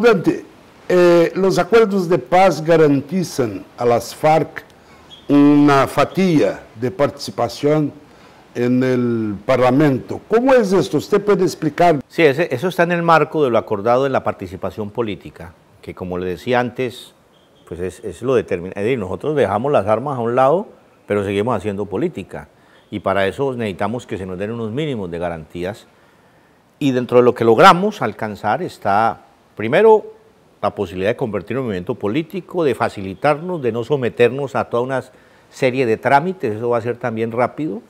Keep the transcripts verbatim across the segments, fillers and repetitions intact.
Comandante, eh, los acuerdos de paz garantizan a las FARC una fatía de participación en el Parlamento. ¿Cómo es esto? ¿Usted puede explicar? Sí, ese, eso está en el marco de lo acordado en la participación política, que como le decía antes, pues es, es lo determinante. Nosotros dejamos las armas a un lado, pero seguimos haciendo política. Y para eso necesitamos que se nos den unos mínimos de garantías. Y dentro de lo que logramos alcanzar está, primero, la posibilidad de convertir un movimiento político, de facilitarnos, de no someternos a toda una serie de trámites, eso va a ser también rápido,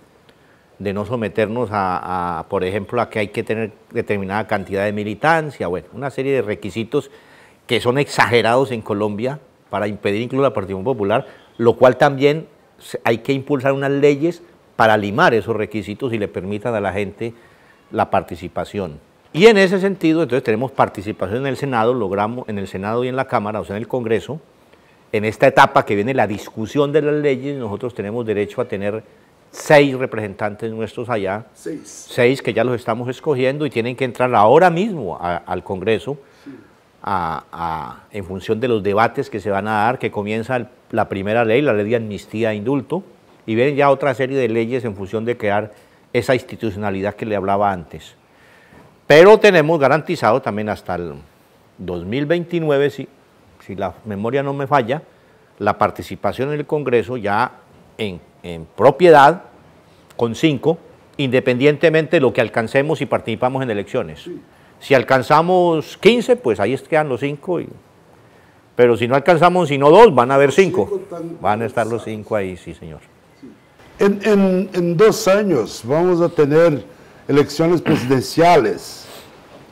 de no someternos a, a por ejemplo, a que hay que tener determinada cantidad de militancia, bueno, una serie de requisitos que son exagerados en Colombia para impedir incluso la participación popular, lo cual también hay que impulsar unas leyes para limar esos requisitos y le permitan a la gente la participación. Y en ese sentido, entonces tenemos participación en el Senado, logramos en el Senado y en la Cámara, o sea, en el Congreso, en esta etapa que viene la discusión de las leyes, nosotros tenemos derecho a tener seis representantes nuestros allá, seis, seis que ya los estamos escogiendo y tienen que entrar ahora mismo a, al Congreso sí. a, a, en función de los debates que se van a dar, que comienza la primera ley, la ley de amnistía e indulto, y vienen ya otra serie de leyes en función de crear esa institucionalidad que le hablaba antes. Pero tenemos garantizado también hasta el dos mil veintinueve, si, si la memoria no me falla, la participación en el Congreso ya en, en propiedad con cinco, independientemente de lo que alcancemos si participamos en elecciones. Sí. Si alcanzamos quince, pues ahí quedan los cinco, y, pero si no alcanzamos sino dos, van a haber cinco. Van a estar los cinco ahí, sí señor. Sí. En, en, en dos años vamos a tener elecciones presidenciales.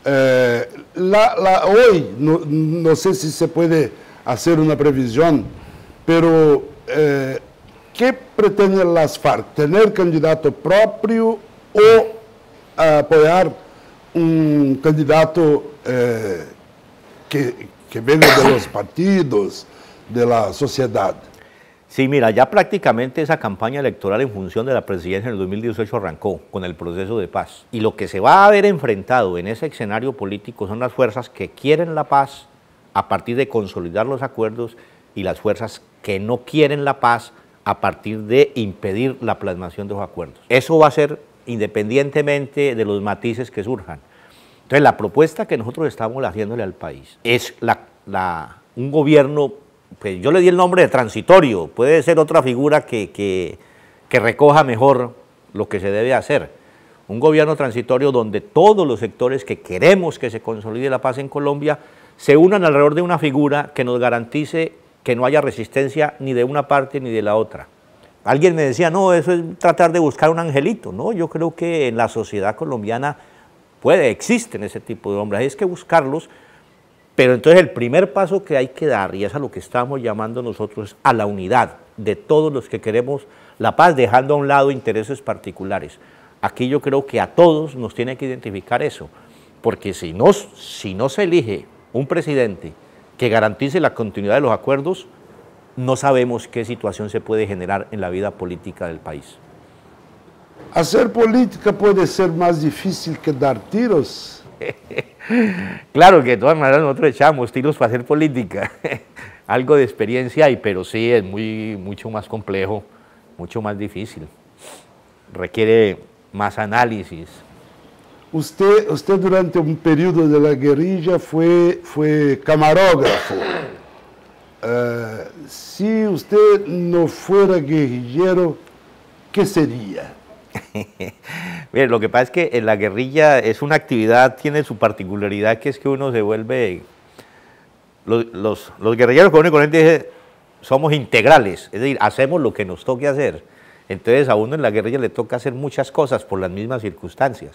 Eh, la, la, hoy, no, no sé si se puede hacer una previsión, pero eh, ¿qué pretenden las FARC? ¿Tener candidato propio o apoyar un candidato eh, que, que venga de los partidos, de la sociedad? Sí, mira, ya prácticamente esa campaña electoral en función de la presidencia en el dos mil dieciocho arrancó con el proceso de paz. Y lo que se va a ver enfrentado en ese escenario político son las fuerzas que quieren la paz a partir de consolidar los acuerdos y las fuerzas que no quieren la paz a partir de impedir la plasmación de los acuerdos. Eso va a ser independientemente de los matices que surjan. Entonces, la propuesta que nosotros estamos haciéndole al país es la, la, un gobierno. Pues yo le di el nombre de transitorio, puede ser otra figura que, que, que recoja mejor lo que se debe hacer. Un gobierno transitorio donde todos los sectores que queremos que se consolide la paz en Colombia se unan alrededor de una figura que nos garantice que no haya resistencia ni de una parte ni de la otra. Alguien me decía, no, eso es tratar de buscar un angelito. No, yo creo que en la sociedad colombiana puede, existen ese tipo de hombres, hay que buscarlos. Pero entonces el primer paso que hay que dar, y es a lo que estamos llamando nosotros, a la unidad de todos los que queremos la paz, dejando a un lado intereses particulares. Aquí yo creo que a todos nos tiene que identificar eso, porque si no, si no se elige un presidente que garantice la continuidad de los acuerdos, no sabemos qué situación se puede generar en la vida política del país. Hacer política puede ser más difícil que dar tiros. Claro que de todas maneras nosotros echamos tiros para hacer política, algo de experiencia hay, pero sí es muy, mucho más complejo, mucho más difícil, requiere más análisis. Usted, usted durante un periodo de la guerrilla fue, fue camarógrafo. Uh, si usted no fuera guerrillero, ¿qué sería? Mire, lo que pasa es que en la guerrilla es una actividad, tiene su particularidad, que es que uno se vuelve... Los, los, los guerrilleros comunes y corrientes somos integrales, es decir, hacemos lo que nos toque hacer. Entonces a uno en la guerrilla le toca hacer muchas cosas por las mismas circunstancias.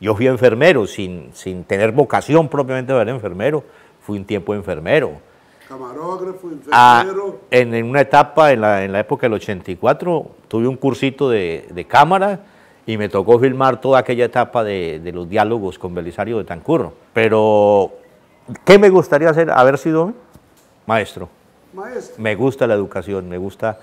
Yo fui enfermero, sin, sin tener vocación propiamente de ser enfermero, fui un tiempo enfermero. Camarógrafo, enfermero. Ah, en una etapa, en la, en la época del ochenta y cuatro, tuve un cursito de, de cámara y me tocó filmar toda aquella etapa de, de los diálogos con Belisario de Tancourt. Pero, ¿qué me gustaría hacer? Haber sido maestro. Maestro. Me gusta la educación, me gusta...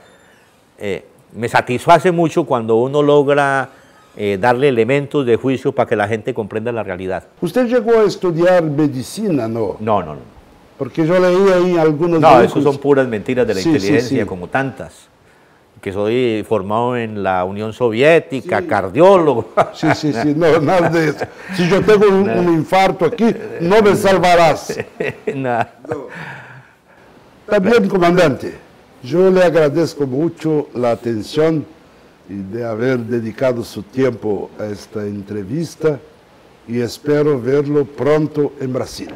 Eh, me satisface mucho cuando uno logra eh, darle elementos de juicio para que la gente comprenda la realidad. ¿Usted llegó a estudiar medicina, no? No, no, no. Porque yo leí ahí algunos... No, dibujos. Eso son puras mentiras de la sí, inteligencia, sí, sí. como tantas. Que soy formado en la Unión Soviética, sí. cardiólogo. Sí, sí, sí, no, nada de eso. Si yo tengo un, no. un infarto aquí, no me salvarás. No. No. También, comandante, yo le agradezco mucho la atención y de haber dedicado su tiempo a esta entrevista y espero verlo pronto en Brasil.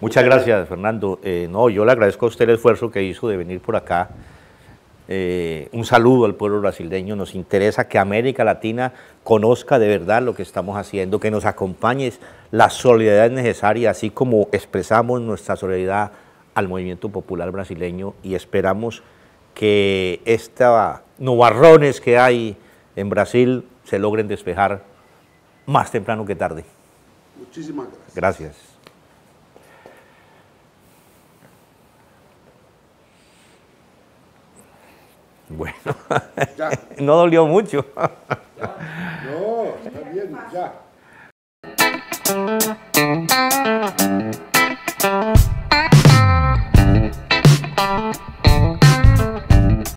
Muchas gracias, Fernando. Eh, no, yo le agradezco a usted el esfuerzo que hizo de venir por acá. Eh, un saludo al pueblo brasileño, nos interesa que América Latina conozca de verdad lo que estamos haciendo, que nos acompañe la solidaridad necesaria, así como expresamos nuestra solidaridad al movimiento popular brasileño, y esperamos que estos nubarrones que hay en Brasil se logren despejar más temprano que tarde. Muchísimas gracias. Gracias. Bueno, ya. No dolió mucho. Ya. No, está bien, ya.